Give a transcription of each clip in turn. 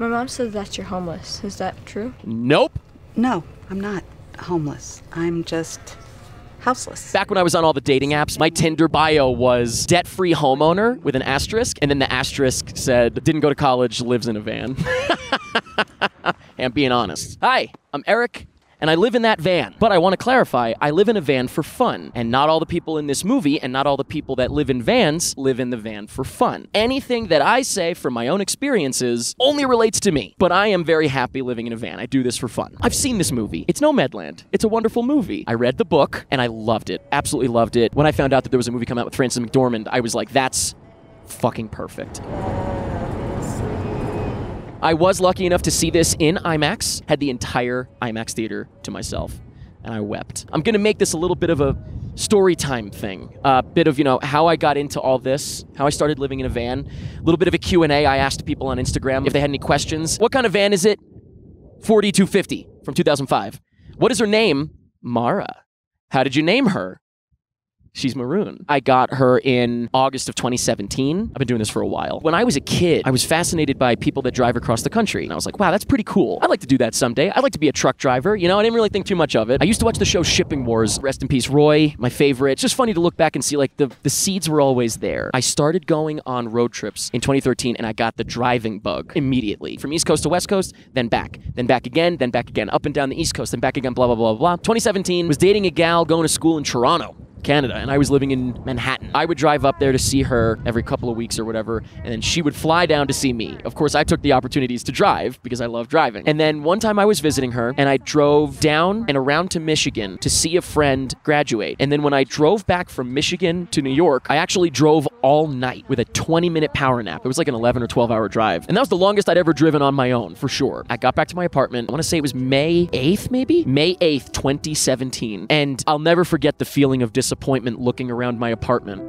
My mom said that you're homeless. Is that true? Nope. No, I'm not homeless. I'm just houseless. Back when I was on all the dating apps, my Tinder bio was debt-free homeowner with an asterisk, and then the asterisk said, didn't go to college, lives in a van. Hey, I'm being honest. Hi, I'm Eric, and I live in that van. But I want to clarify, I live in a van for fun. And not all the people in this movie and not all the people that live in vans live in the van for fun. Anything that I say from my own experiences only relates to me. But I am very happy living in a van. I do this for fun. I've seen this movie. It's Nomadland. It's a wonderful movie. I read the book and I loved it. Absolutely loved it. When I found out that there was a movie coming out with Frances McDormand, I was like, that's fucking perfect. I was lucky enough to see this in IMAX, had the entire IMAX theater to myself, and I wept. I'm gonna make this a little bit of a story time thing, a bit of, you know, how I got into all this, how I started living in a van, a little bit of a Q&A. I asked people on Instagram if they had any questions. What kind of van is it? 4250 from 2005. What is her name? Mara. How did you name her? She's maroon. I got her in August of 2017. I've been doing this for a while. When I was a kid, I was fascinated by people that drive across the country. And I was like, wow, that's pretty cool. I'd like to do that someday. I'd like to be a truck driver. You know, I didn't really think too much of it. I used to watch the show Shipping Wars. Rest in peace, Roy, my favorite. It's just funny to look back and see, like, the seeds were always there. I started going on road trips in 2013, and I got the driving bug immediately. From East Coast to West Coast, then back again, up and down the East Coast, then back again, blah, blah, blah, blah. 2017, was dating a gal going to school in Toronto, Canada, and I was living in Manhattan. I would drive up there to see her every couple of weeks or whatever, and then she would fly down to see me. Of course, I took the opportunities to drive because I love driving. And then one time I was visiting her, and I drove down and around to Michigan to see a friend graduate. And then when I drove back from Michigan to New York, I actually drove all night with a 20-minute power nap. It was like an 11 or 12-hour drive. And that was the longest I'd ever driven on my own, for sure. I got back to my apartment. I want to say it was May 8th, maybe? May 8th, 2017. And I'll never forget the feeling of disappointment looking around my apartment,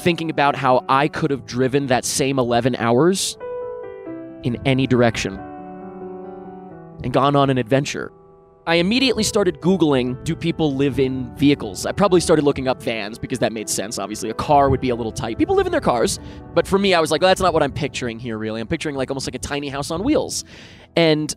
thinking about how I could have driven that same 11 hours in any direction and gone on an adventure. I immediately started Googling, do people live in vehicles? I probably started looking up vans because that made sense, obviously. A car would be a little tight. People live in their cars. But for me, I was like, well, that's not what I'm picturing here, really. I'm picturing like almost like a tiny house on wheels. And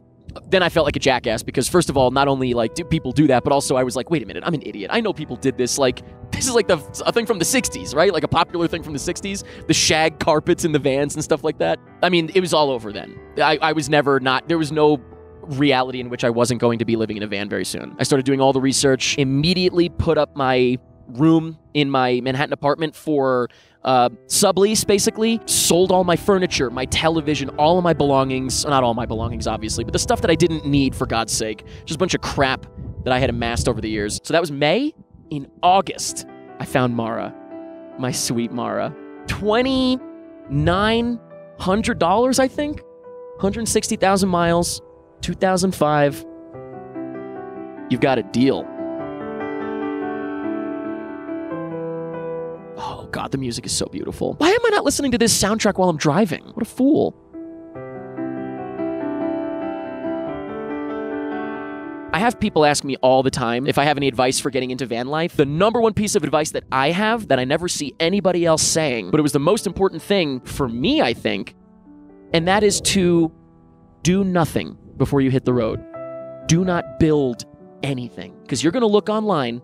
then I felt like a jackass because, first of all, not only like do people do that, but also I was like, wait a minute, I'm an idiot. I know people did this. Like, this is like a thing from the 60s, right? Like a popular thing from the 60s, the shag carpets in the vans and stuff like that. I mean, it was all over then. I was never not, there was no reality in which I wasn't going to be living in a van very soon. I started doing all the research, immediately put up my room in my Manhattan apartment for sublease, basically. Sold all my furniture, my television, all of my belongings. Not all my belongings, obviously, but the stuff that I didn't need, for God's sake. Just a bunch of crap that I had amassed over the years. So that was May. In August, I found Mara, my sweet Mara. $2,900, I think. 160,000 miles, 2005. You've got a deal. Oh, God, the music is so beautiful. Why am I not listening to this soundtrack while I'm driving? What a fool. I have people ask me all the time if I have any advice for getting into van life. The number one piece of advice that I have that I never see anybody else saying, but it was the most important thing for me, I think, and that is to do nothing before you hit the road. Do not build anything, because you're going to look online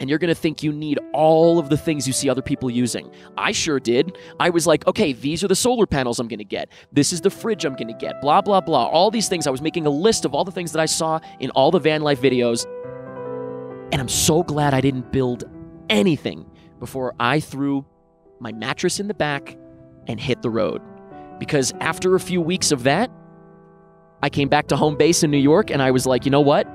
and you're going to think you need all of the things you see other people using. I sure did. I was like, okay, these are the solar panels I'm going to get. This is the fridge I'm going to get. Blah, blah, blah. All these things. I was making a list of all the things that I saw in all the van life videos. And I'm so glad I didn't build anything before I threw my mattress in the back and hit the road. Because after a few weeks of that, I came back to home base in New York and I was like, you know what?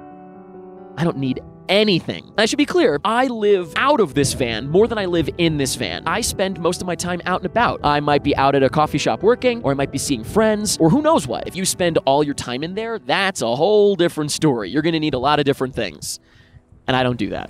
I don't need anything. I should be clear, I live out of this van more than I live in this van. I spend most of my time out and about. I might be out at a coffee shop working, or I might be seeing friends, or who knows what. If you spend all your time in there, that's a whole different story. You're going to need a lot of different things. And I don't do that.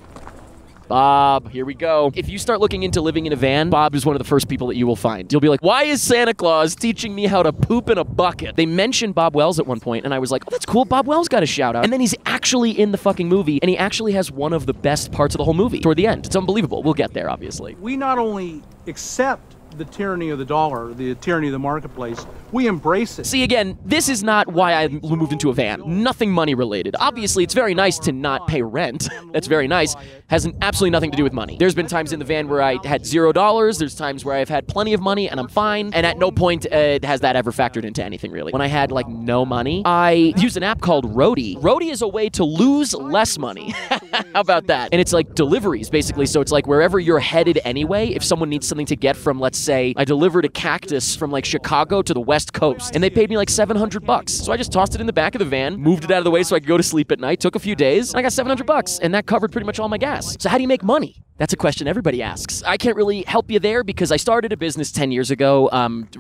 Bob, here we go. If you start looking into living in a van, Bob is one of the first people that you will find. You'll be like, why is Santa Claus teaching me how to poop in a bucket? They mentioned Bob Wells at one point, and I was like, oh, that's cool. Bob Wells got a shout out. And then he's actually in the fucking movie, and he actually has one of the best parts of the whole movie toward the end. It's unbelievable. We'll get there, obviously. We not only accept the tyranny of the dollar, the tyranny of the marketplace. We embrace it. See, again, this is not why I moved into a van. Nothing money related. Obviously, it's very nice to not pay rent. That's very nice. Has absolutely nothing to do with money. There's been times in the van where I had $0. There's times where I've had plenty of money and I'm fine. And at no point has that ever factored into anything, really. When I had, like, no money, I used an app called Roadie. Roadie is a way to lose less money. How about that? And it's like deliveries, basically. So it's like wherever you're headed anyway, if someone needs something to get from, let's say, I delivered a cactus from, like, Chicago to the West Coast, and they paid me like $700. So I just tossed it in the back of the van, moved it out of the way so I could go to sleep at night, took a few days, and I got $700. And that covered pretty much all my gas. So how do you make money? That's a question everybody asks. I can't really help you there because I started a business 10 years ago,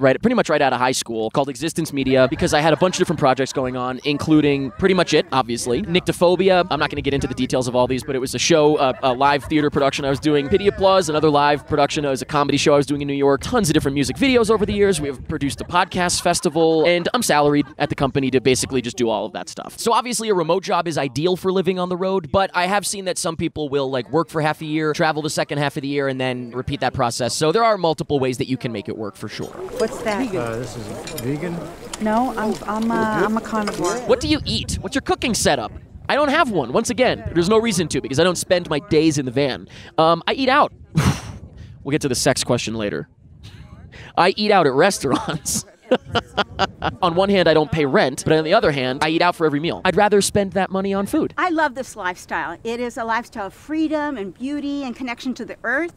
pretty much right out of high school, called Existence Media, because I had a bunch of different projects going on, including Pretty Much It, obviously, Nyctophobia. I'm not going to get into the details of all these, but it was a show, a live theater production I was doing, Pity Applause, another live production. It was a comedy show I was doing in New York, tons of different music videos over the years. We have produced a podcast festival, and I'm salaried at the company to basically just do all of that stuff. So obviously a remote job is ideal for living on the road, but I have seen that some people will, like, work for half a year, travel the second half of the year, and then repeat that process. So there are multiple ways that you can make it work, for sure. What's that? This is vegan? No, I'm a carnivore. What do you eat? What's your cooking setup? I don't have one. Once again, there's no reason to, because I don't spend my days in the van. I eat out. We'll get to the sex question later. I eat out at restaurants. On one hand, I don't pay rent, but on the other hand, I eat out for every meal. I'd rather spend that money on food. I love this lifestyle. It is a lifestyle of freedom and beauty and connection to the earth.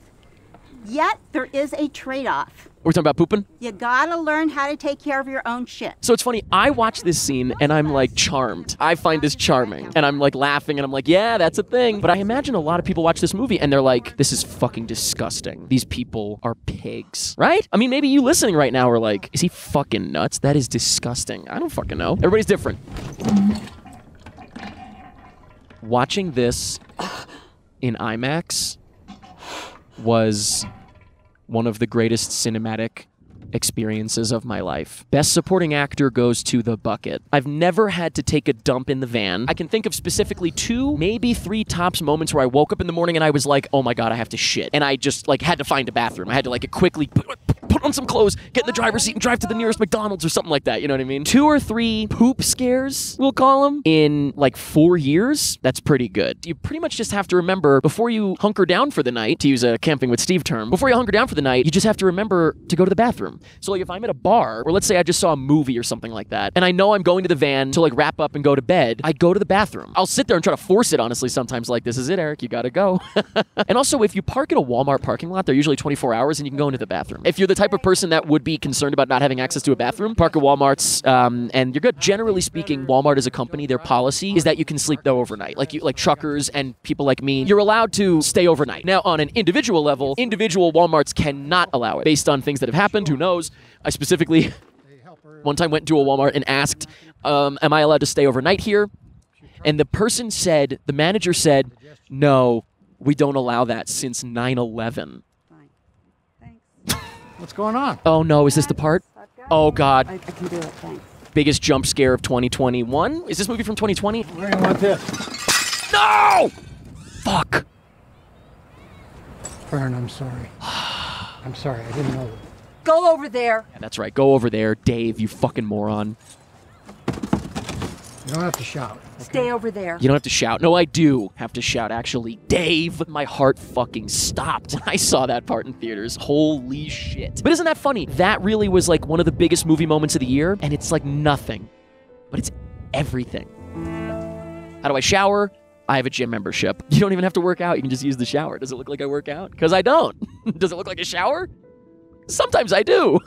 Yet, there is a trade-off. We're talking about pooping? You gotta learn how to take care of your own shit. So it's funny, I watch this scene and I'm like charmed. I find this charming. And I'm like laughing and I'm like, yeah, that's a thing. But I imagine a lot of people watch this movie and they're like, this is fucking disgusting. These people are pigs, right? I mean, maybe you listening right now are like, is he fucking nuts? That is disgusting. I don't fucking know. Everybody's different. Watching this in IMAX was one of the greatest cinematic experiences of my life. Best Supporting Actor goes to The Bucket. I've never had to take a dump in the van. I can think of specifically 2, maybe 3 tops moments where I woke up in the morning and I was like, oh my God, I have to shit. And I just, like, had to find a bathroom. I had to, like, quickly put on some clothes, get in the driver's seat and drive to the nearest McDonald's or something like that. You know what I mean? 2 or 3 poop scares, we'll call them, in like 4 years. That's pretty good. You pretty much just have to remember, before you hunker down for the night, to use a Camping with Steve term, before you hunker down for the night, you just have to remember to go to the bathroom. So, like, if I'm at a bar, or let's say I just saw a movie or something like that, and I know I'm going to the van to, like, wrap up and go to bed, I go to the bathroom. I'll sit there and try to force it, honestly, sometimes, like, this is it, Eric, you gotta go. And also, if you park at a Walmart parking lot, they're usually 24 hours and you can go into the bathroom. If you're the type of person that would be concerned about not having access to a bathroom, park at Walmart's, and you're good. Generally speaking, Walmart as a company, their policy is that you can sleep there overnight. Like truckers and people like me, you're allowed to stay overnight. Now, on an individual level, individual Walmarts cannot allow it, based on things that have happened, who knows. I specifically one time went to a Walmart and asked, am I allowed to stay overnight here? And the manager said, no, we don't allow that since 9/11. What's going on? Oh no, is this the part? Oh God. I can do it, thanks. Biggest jump scare of 2021? Is this movie from 2020? Where do you want this? No! Fuck. Fern, I'm sorry. I'm sorry, I didn't know that. Go over there. Yeah, that's right. Go over there, Dave, you fucking moron. You don't have to shout. Okay? Stay over there. You don't have to shout. No, I do have to shout, actually. Dave, my heart fucking stopped when I saw that part in theaters. Holy shit. But isn't that funny? That really was, like, one of the biggest movie moments of the year, and it's like nothing, but it's everything. How do I shower? I have a gym membership. You don't even have to work out. You can just use the shower. Does it look like I work out? Because I don't. Does it look like a shower? Sometimes I do.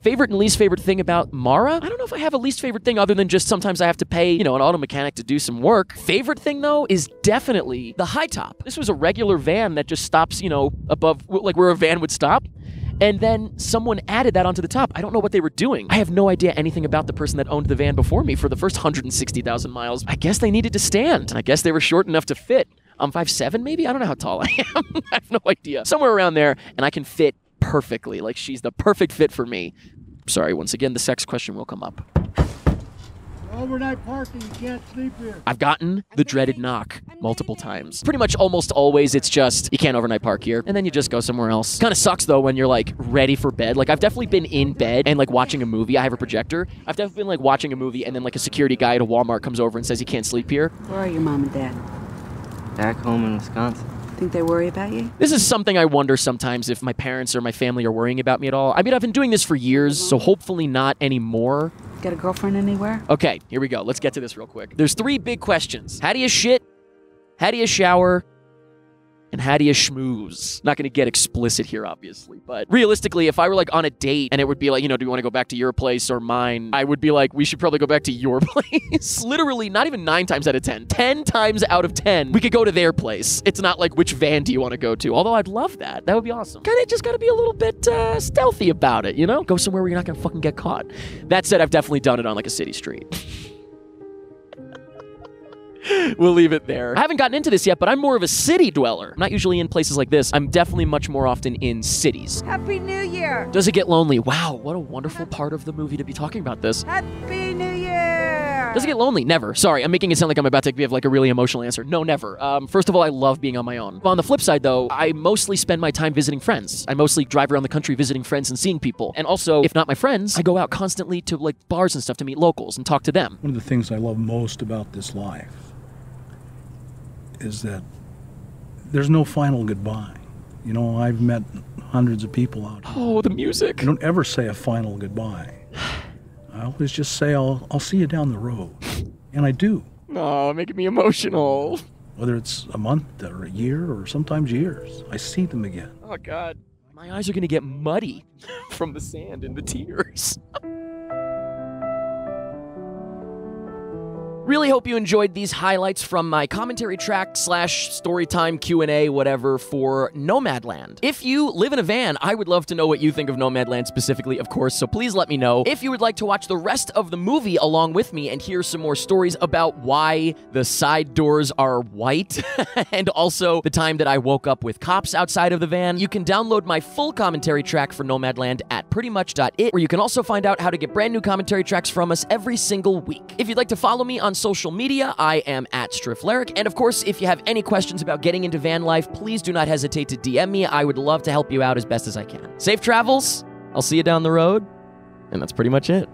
Favorite and least favorite thing about Mara? I don't know if I have a least favorite thing other than just sometimes I have to pay, an auto mechanic to do some work. Favorite thing, though, is definitely the high top. This was a regular van that just stops, above, like, where a van would stop. And then someone added that onto the top. I don't know what they were doing. I have no idea anything about the person that owned the van before me for the first 160,000 miles. I guess they needed to stand. I guess they were short enough to fit. I'm 5'7", maybe? I don't know how tall I am. I have no idea. Somewhere around there, and I can fit perfectly. Like, she's the perfect fit for me. Sorry, once again, the sex question will come up. Overnight parking, you can't sleep here. I've gotten the dreaded knock. multiple times. Pretty much almost always it's just, you can't overnight park here, and then you just go somewhere else. Kind of sucks though when you're like ready for bed. Like I've definitely been in bed and like watching a movie. I have a projector. I've definitely been like watching a movie and then like a security guy at a Walmart comes over and says you can't sleep here. Where are your mom and dad? Back home in Wisconsin. Think they worry about you? This is something I wonder sometimes, if my parents or my family are worrying about me at all. I mean, I've been doing this for years, so hopefully not anymore. Got a girlfriend anywhere? Okay, here we go. Let's get to this real quick. There's three big questions. How do you shit? How do you shower? And how do you schmooze? Not going to get explicit here, obviously, but realistically, if I were like on a date and it would be like, you know, do you want to go back to your place or mine? I would be like, we should probably go back to your place. Literally, not even 9 times out of 10. 10 times out of 10, we could go to their place. It's not like, which van do you want to go to? Although I'd love that. That would be awesome. Kind of just got to be a little bit stealthy about it, you know? Go somewhere where you're not going to fucking get caught. That said, I've definitely done it on like a city street. We'll leave it there. I haven't gotten into this yet, but I'm more of a city dweller. I'm not usually in places like this. I'm definitely much more often in cities. Happy New Year! Does it get lonely? Wow, what a wonderful part of the movie to be talking about this. Happy New Year! Does it get lonely? Never. Sorry, I'm making it sound like I'm about to give like a really emotional answer. No, never. First of all, I love being on my own. On the flip side though, I mostly spend my time visiting friends. I mostly drive around the country visiting friends and seeing people. And also, if not my friends, I go out constantly to like bars and stuff to meet locals and talk to them. One of the things I love most about this life is that there's no final goodbye. You know, I've met hundreds of people out here. Oh, the music. I don't ever say a final goodbye. I always just say, I'll see you down the road. And I do. Oh, making me emotional. Whether it's a month or a year or sometimes years, I see them again. Oh, God. My eyes are going to get muddy from the sand and the tears. Really hope you enjoyed these highlights from my commentary track / storytime Q&A, whatever, for Nomadland. If you live in a van, I would love to know what you think of Nomadland specifically, of course, so please let me know. If you would like to watch the rest of the movie along with me and hear some more stories about why the side doors are white and also the time that I woke up with cops outside of the van, you can download my full commentary track for Nomadland at prettymuch.it, where you can also find out how to get brand new commentary tracks from us every single week. If you'd like to follow me on social media, I am at Striffleric. And of course, if you have any questions about getting into van life, please do not hesitate to DM me. I would love to help you out as best as I can. Safe travels. I'll see you down the road. And that's pretty much it.